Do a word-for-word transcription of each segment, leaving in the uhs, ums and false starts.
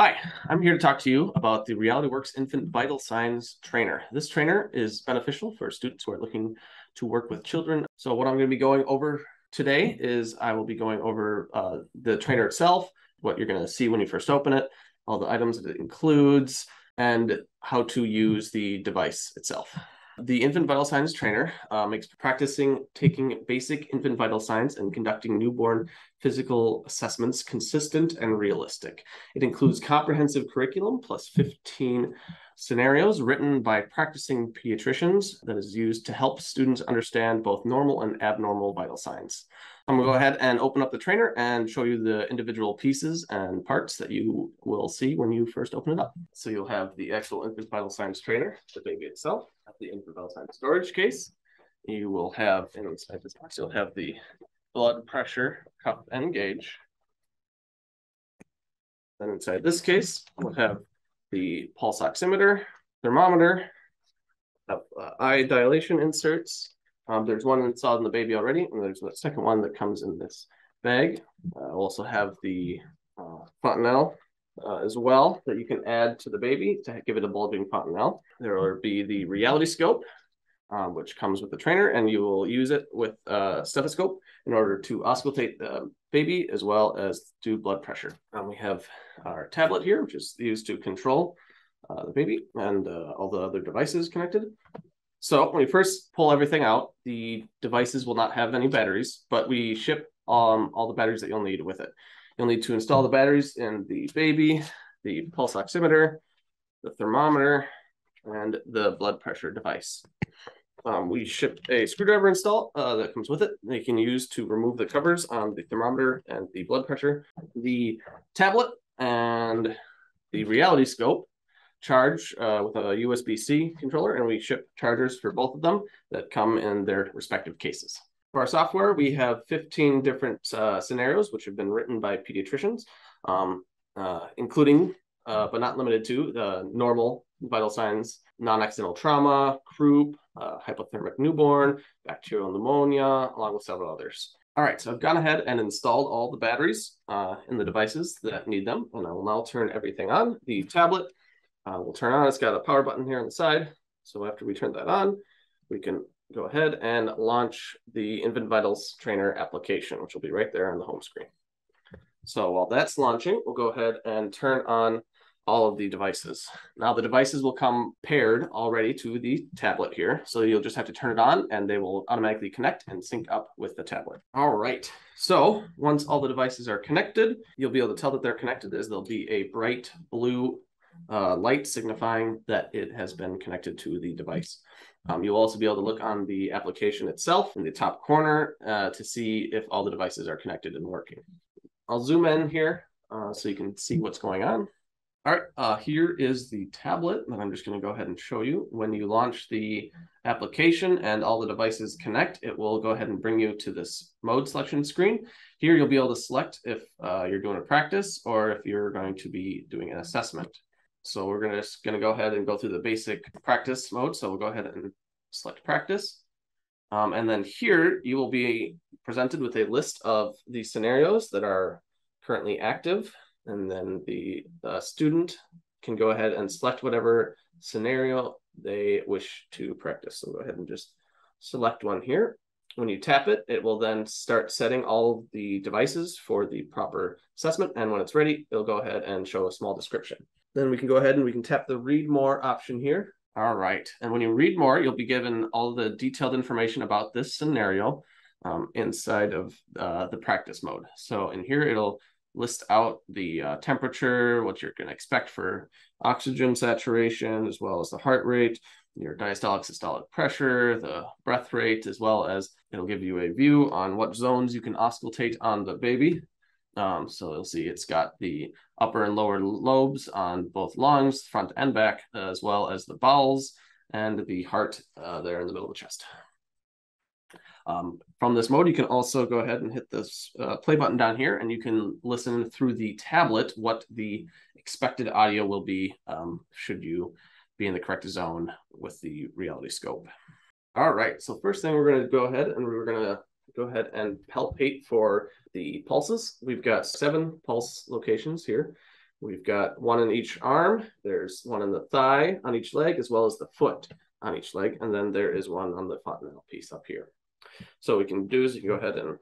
Hi, I'm here to talk to you about the RealityWorks Infant Vital Signs Trainer. This trainer is beneficial for students who are looking to work with children. So what I'm going to be going over today is I will be going over uh, the trainer itself, what you're going to see when you first open it, all the items that it includes, and how to use the device itself. The Infant Vital Signs Trainer uh, makes practicing taking basic infant vital signs and conducting newborn physical assessments consistent and realistic. It includes comprehensive curriculum plus fifteen scenarios written by practicing pediatricians that is used to help students understand both normal and abnormal vital signs. I'm going to go ahead and open up the trainer and show you the individual pieces and parts that you will see when you first open it up. So you'll have the actual infant vital signs trainer, the baby itself, the infant vital signs storage case. You will have, and inside this box, you'll have the blood pressure cuff and gauge. Then inside this case, we'll have the pulse oximeter, thermometer, have, uh, eye dilation inserts. Um, there's one installed in the baby already, and there's the second one that comes in this bag. Uh, we'll also have the uh, fontanel uh, as well that you can add to the baby to give it a bulging fontanel. There will be the reality scope, um, which comes with the trainer, and you will use it with a stethoscope in order to auscultate the baby as well as do blood pressure. Um, we have our tablet here, which is used to control uh, the baby and uh, all the other devices connected. So when we first pull everything out, the devices will not have any batteries, but we ship um, all the batteries that you'll need with it. You'll need to install the batteries in the baby, the pulse oximeter, the thermometer, and the blood pressure device. Um, we ship a screwdriver install uh, that comes with it. They can use to remove the covers on the thermometer and the blood pressure. The tablet and the reality scope charge uh, with a U S B C controller, and we ship chargers for both of them that come in their respective cases. For our software, we have fifteen different uh, scenarios which have been written by pediatricians, um, uh, including uh, but not limited to the normal vital signs, non-accidental trauma, croup, uh, hypothermic newborn, bacterial pneumonia, along with several others. All right, so I've gone ahead and installed all the batteries uh, in the devices that need them, and I will now turn everything on. The tablet uh, will turn on. It's got a power button here on the side. So after we turn that on, we can go ahead and launch the Infant Vitals Trainer application, which will be right there on the home screen. So while that's launching, we'll go ahead and turn on all of the devices. Now the devices will come paired already to the tablet here. So you'll just have to turn it on and they will automatically connect and sync up with the tablet. All right. So once all the devices are connected, you'll be able to tell that they're connected as there'll be a bright blue uh, light signifying that it has been connected to the device. Um, you'll also be able to look on the application itself in the top corner uh, to see if all the devices are connected and working. I'll zoom in here uh, so you can see what's going on. All right, uh, here is the tablet that I'm just going to go ahead and show you. When you launch the application and all the devices connect, it will go ahead and bring you to this mode selection screen. Here you'll be able to select if uh, you're doing a practice or if you're going to be doing an assessment. So we're gonna, just going to go ahead and go through the basic practice mode. So we'll go ahead and select practice. Um, and then here you will be presented with a list of the scenarios that are currently active. And then the uh, student can go ahead and select whatever scenario they wish to practice. So go ahead and just select one here. When you tap it, it will then start setting all the devices for the proper assessment. And when it's ready, it'll go ahead and show a small description. Then we can go ahead and we can tap the read more option here. All right. And when you read more, you'll be given all the detailed information about this scenario um, inside of uh, the practice mode. So in here, it'll list out the uh, temperature, what you're going to expect for oxygen saturation, as well as the heart rate, your diastolic systolic pressure, the breath rate, as well as it'll give you a view on what zones you can auscultate on the baby. Um, so you'll see it's got the upper and lower lobes on both lungs, front and back, as well as the bowels and the heart uh, there in the middle of the chest. Um, from this mode, you can also go ahead and hit this uh, play button down here, and you can listen through the tablet what the expected audio will be um, should you be in the correct zone with the reality scope. All right, so first thing we're going to go ahead and we're going to go ahead and palpate for the pulses. We've got seven pulse locations here. We've got one in each arm. There's one in the thigh on each leg, as well as the foot on each leg. And then there is one on the fontanel piece up here. So what we can do is you can go ahead and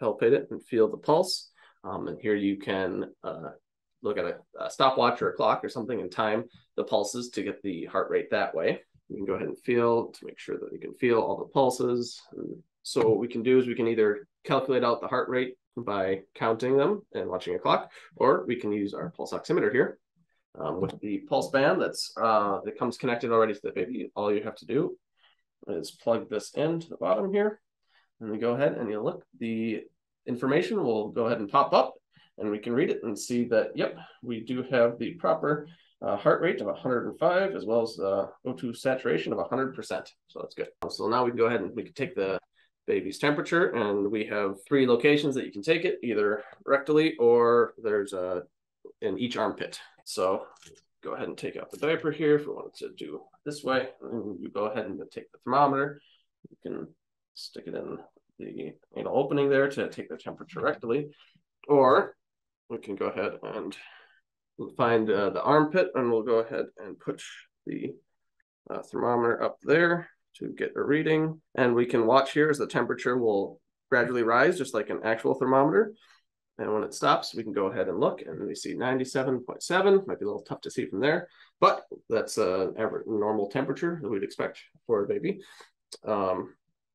palpate it and feel the pulse. Um, and here you can uh, look at a, a stopwatch or a clock or something and time the pulses to get the heart rate that way. You can go ahead and feel to make sure that you can feel all the pulses. And so what we can do is we can either calculate out the heart rate by counting them and watching a clock, or we can use our pulse oximeter here um, with the pulse band that's uh, that comes connected already to the baby. All you have to do is plug this into the bottom here, and we go ahead and you look. The information will go ahead and pop up, and we can read it and see that, yep, we do have the proper uh, heart rate of one hundred and five, as well as the O two saturation of one hundred percent. So that's good. So now we can go ahead and we can take the baby's temperature, and we have three locations that you can take it, either rectally or there's a in each armpit. So go ahead and take out the diaper here if we wanted to do this way. And you go ahead and take the thermometer. You can stick it in the anal opening there to take the temperature rectally, or we can go ahead and find uh, the armpit, and we'll go ahead and push the uh, thermometer up there to get a reading. And we can watch here as the temperature will gradually rise, just like an actual thermometer. And when it stops, we can go ahead and look, and we see ninety-seven point seven. Might be a little tough to see from there, but that's a normal temperature that we'd expect for a baby. Um,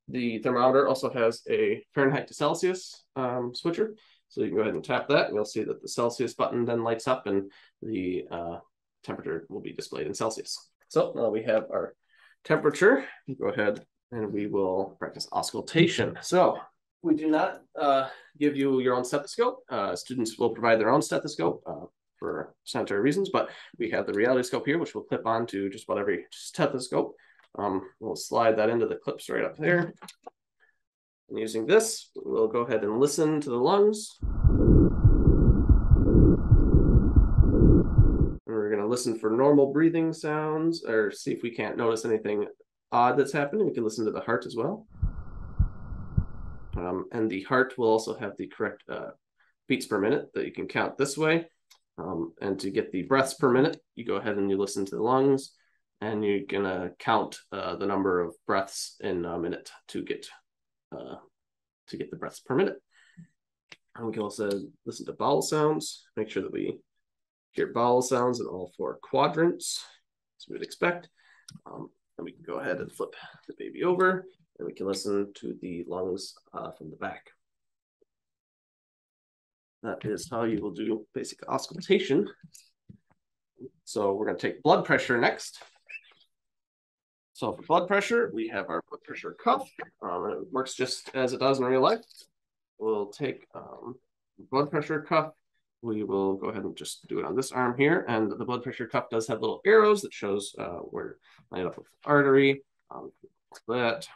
the thermometer also has a Fahrenheit to Celsius um, switcher. So you can go ahead and tap that, and you'll see that the Celsius button then lights up, and the uh, temperature will be displayed in Celsius. So now we have our temperature. Go ahead and we will practice auscultation. So we do not uh, give you your own stethoscope. Uh, students will provide their own stethoscope uh, for sanitary reasons, but we have the reality scope here, which will clip on to just about every stethoscope. Um, we'll slide that into the clips right up there. And using this, we'll go ahead and listen to the lungs. Listen for normal breathing sounds, or see if we can't notice anything odd that's happening. We can listen to the heart as well. Um, and the heart will also have the correct uh, beats per minute that you can count this way. Um, and to get the breaths per minute, you go ahead and you listen to the lungs, and you're going to count uh, the number of breaths in a minute to get, uh, to get the breaths per minute. And we can also listen to bowel sounds, make sure that we hear bowel sounds in all four quadrants, as we would expect. Um, and we can go ahead and flip the baby over, and we can listen to the lungs uh, from the back. That is how you will do basic auscultation. So we're going to take blood pressure next. So for blood pressure, we have our blood pressure cuff. Um, and it works just as it does in real life. We'll take um, blood pressure cuff. We will go ahead and just do it on this arm here. And the blood pressure cuff does have little arrows that shows uh, where lined up with artery. Um, like that.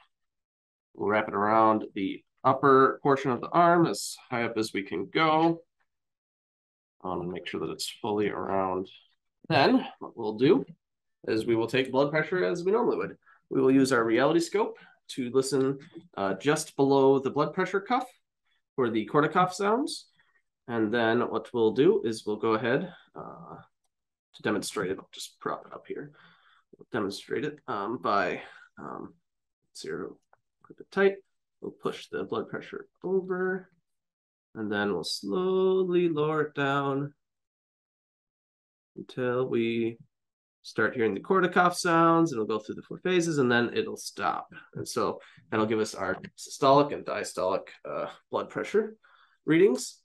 We'll wrap it around the upper portion of the arm as high up as we can go. Um, and make sure that it's fully around. Then what we'll do is we will take blood pressure as we normally would. We will use our reality scope to listen uh, just below the blood pressure cuff for the Korotkoff sounds. And then what we'll do is we'll go ahead uh, to demonstrate it. I'll just prop it up here. We'll demonstrate it um, by um, zero, clip it tight. We'll push the blood pressure over, and then we'll slowly lower it down until we start hearing the Korotkoff sounds. It'll go through the four phases, and then it'll stop. And so that'll give us our systolic and diastolic uh, blood pressure readings.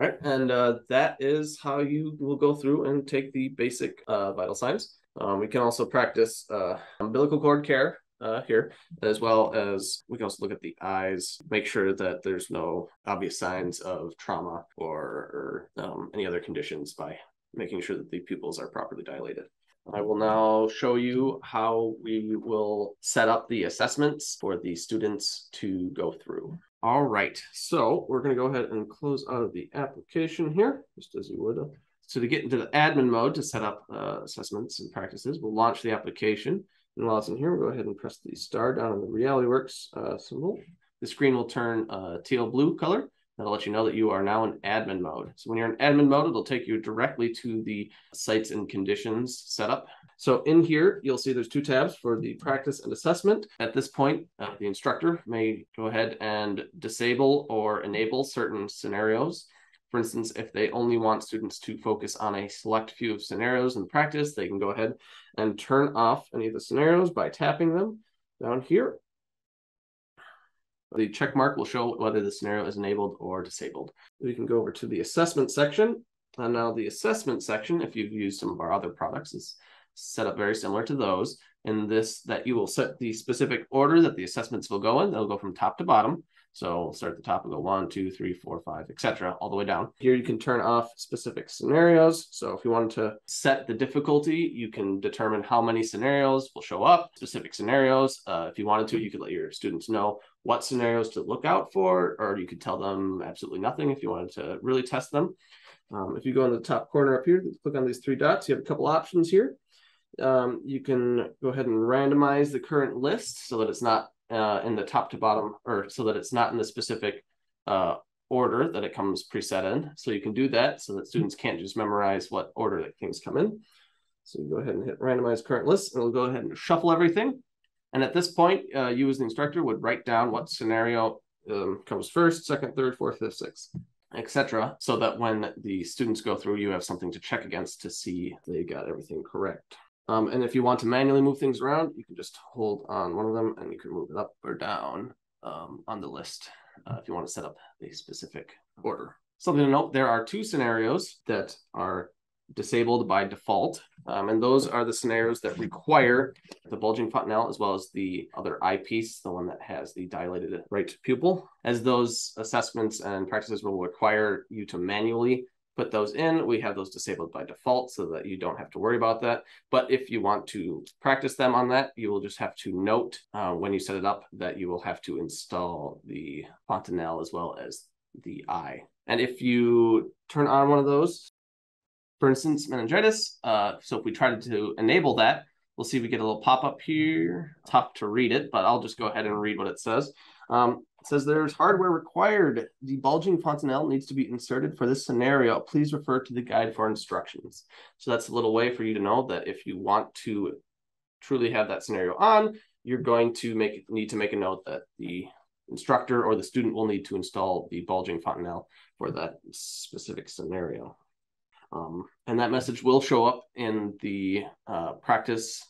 All right, and uh, that is how you will go through and take the basic uh, vital signs. Um, we can also practice uh, umbilical cord care uh, here, as well as we can also look at the eyes, make sure that there's no obvious signs of trauma or, or um, any other conditions by making sure that the pupils are properly dilated. I will now show you how we will set up the assessments for the students to go through. All right, so we're going to go ahead and close out of the application here, just as you would. So to get into the admin mode to set up uh, assessments and practices, we'll launch the application. And while it's in here, we'll go ahead and press the star down on the RealityWorks uh, symbol. The screen will turn uh, teal blue color, That'll let you know that you are now in admin mode. So when you're in admin mode, it'll take you directly to the sites and conditions setup. So in here, you'll see there's two tabs for the practice and assessment. At this point, uh, the instructor may go ahead and disable or enable certain scenarios. For instance, if they only want students to focus on a select few of scenarios in practice, they can go ahead and turn off any of the scenarios by tapping them down here. The check mark will show whether the scenario is enabled or disabled. We can go over to the assessment section. And now the assessment section, if you've used some of our other products, is set up very similar to those. In this, that you will set the specific order that the assessments will go in. They'll go from top to bottom. So we'll start at the top and go one, two, three, four, five, et cetera, all the way down. Here you can turn off specific scenarios. So if you wanted to set the difficulty, you can determine how many scenarios will show up, specific scenarios. Uh, if you wanted to, you could let your students know what scenarios to look out for, or you could tell them absolutely nothing if you wanted to really test them. Um, if you go in the top corner up here, click on these three dots, you have a couple options here. Um, you can go ahead and randomize the current list so that it's not Uh, in the top to bottom, or so that it's not in the specific uh, order that it comes preset in. So you can do that so that students can't just memorize what order that things come in. So you go ahead and hit randomize current list, and it'll go ahead and shuffle everything. And at this point, uh, you as the instructor would write down what scenario um, comes first, second, third, fourth, fifth, sixth, et cetera, so that when the students go through, you have something to check against to see they got everything correct. Um, and if you want to manually move things around, you can just hold on one of them and you can move it up or down um, on the list uh, if you want to set up a specific order. Something to note, there are two scenarios that are disabled by default. Um, and those are the scenarios that require the bulging fontanel, as well as the other eyepiece, the one that has the dilated right pupil, as those assessments and practices will require you to manually put those in. We have those disabled by default so that you don't have to worry about that. But if you want to practice them on that, you will just have to note uh, when you set it up that you will have to install the fontanel as well as the eye. And if you turn on one of those, for instance, meningitis, uh, so if we try to enable that, we'll see we get a little pop-up here. Tough to read it, but I'll just go ahead and read what it says. Um, it says there's hardware required. The bulging fontanel needs to be inserted for this scenario. Please refer to the guide for instructions. So that's a little way for you to know that if you want to truly have that scenario on, you're going to make need to make a note that the instructor or the student will need to install the bulging fontanel for that specific scenario. Um, and that message will show up in the uh, practice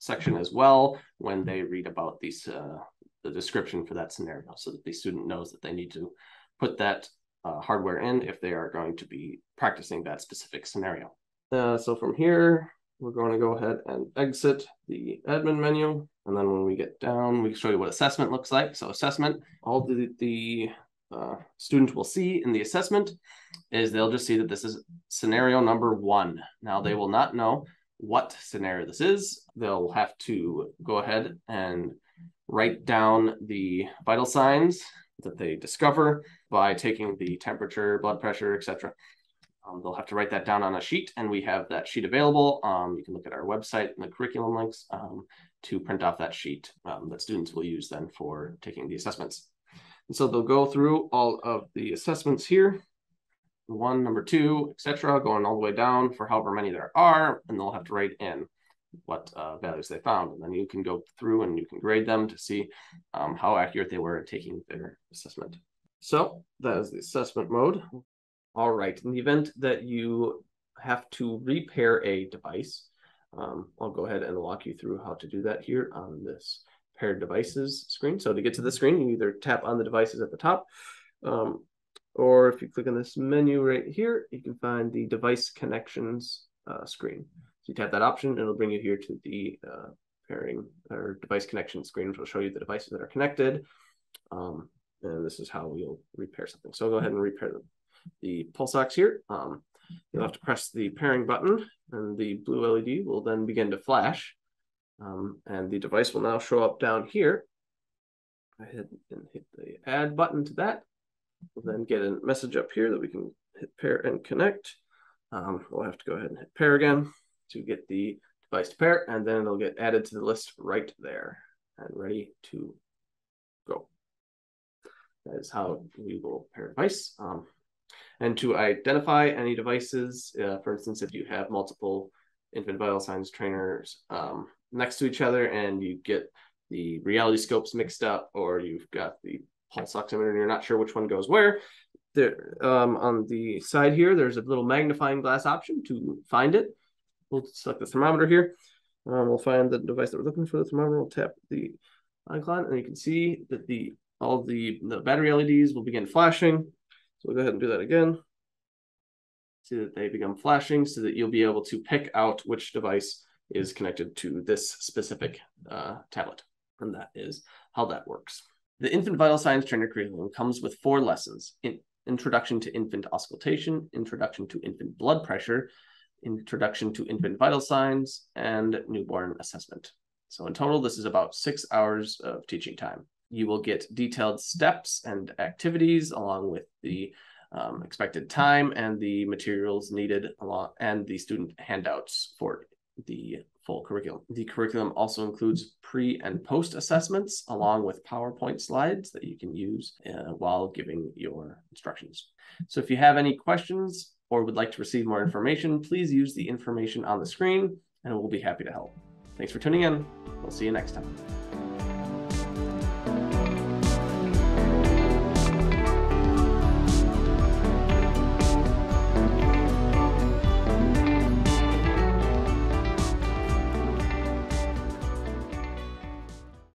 section as well when they read about these, uh, the description for that scenario, so that the student knows that they need to put that uh, hardware in if they are going to be practicing that specific scenario. Uh, so from here, we're going to go ahead and exit the admin menu. And then when we get down, we can show you what assessment looks like. So assessment, all the, the Uh, student will see in the assessment is they'll just see that this is scenario number one. Now they will not know what scenario this is. They'll have to go ahead and write down the vital signs that they discover by taking the temperature, blood pressure, et cetera. Um, they'll have to write that down on a sheet, and we have that sheet available. Um, you can look at our website and the curriculum links um, to print off that sheet um, that students will use then for taking the assessments. And so they'll go through all of the assessments here, one, number two, et cetera, going all the way down for however many there are, and they'll have to write in what uh, values they found. And then you can go through and you can grade them to see um, how accurate they were in taking their assessment. So that is the assessment mode. All right, in the event that you have to repair a device, um, I'll go ahead and walk you through how to do that here on this paired devices screen. So to get to the screen, you either tap on the devices at the top, um, or if you click on this menu right here, you can find the device connections uh, screen. So you tap that option, and it'll bring you here to the uh, pairing or device connection screen, which will show you the devices that are connected. Um, and this is how you'll repair something. So I'll go ahead and repair the, the pulse ox here. Um, you'll have to press the pairing button, and the blue L E D will then begin to flash. Um, and the device will now show up down here. I hit and hit the add button to that. We'll then get a message up here that we can hit pair and connect. Um, we'll have to go ahead and hit pair again to get the device to pair, and then it'll get added to the list right there and ready to go. That is how we will pair a device. Um, and to identify any devices, uh, for instance, if you have multiple infant vital signs trainers um, next to each other and you get the reality scopes mixed up, or you've got the pulse oximeter and you're not sure which one goes where, there, um, on the side here, there's a little magnifying glass option to find it. We'll select the thermometer here. Um, we'll find the device that we're looking for. The thermometer, we'll tap the icon, and you can see that the all the, the battery L E Ds will begin flashing. So we'll go ahead and do that again. See that they become flashing so that you'll be able to pick out which device is connected to this specific uh, tablet. And that is how that works. The Infant Vital Signs Trainer curriculum comes with four lessons: in Introduction to Infant Auscultation, Introduction to Infant Blood Pressure, Introduction to Infant Vital Signs, and Newborn Assessment. So in total, this is about six hours of teaching time. You will get detailed steps and activities along with the um, expected time and the materials needed along, and the student handouts for the full curriculum. The curriculum also includes pre and post assessments along with PowerPoint slides that you can use uh, while giving your instructions. So if you have any questions or would like to receive more information, please use the information on the screen and we'll be happy to help. Thanks for tuning in. We'll see you next time.